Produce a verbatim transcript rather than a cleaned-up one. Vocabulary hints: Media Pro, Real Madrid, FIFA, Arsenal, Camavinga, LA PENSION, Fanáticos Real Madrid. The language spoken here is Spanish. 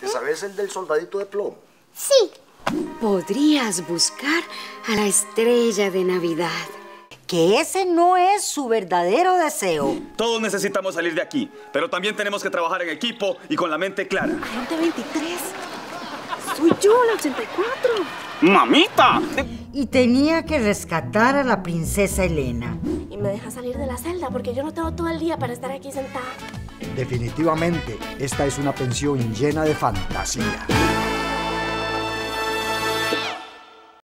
¿Te sabes el del soldadito de plomo? Sí. Podrías buscar a la estrella de Navidad. Que ese no es su verdadero deseo. Todos necesitamos salir de aquí, pero también tenemos que trabajar en equipo y con la mente clara. Gente veintitrés. Soy yo, la ochenta y cuatro. ¡Mamita! Y tenía que rescatar a la princesa Elena. Y me deja salir de la celda porque yo no tengo todo el día para estar aquí sentada. Definitivamente, esta es una pensión llena de fantasía.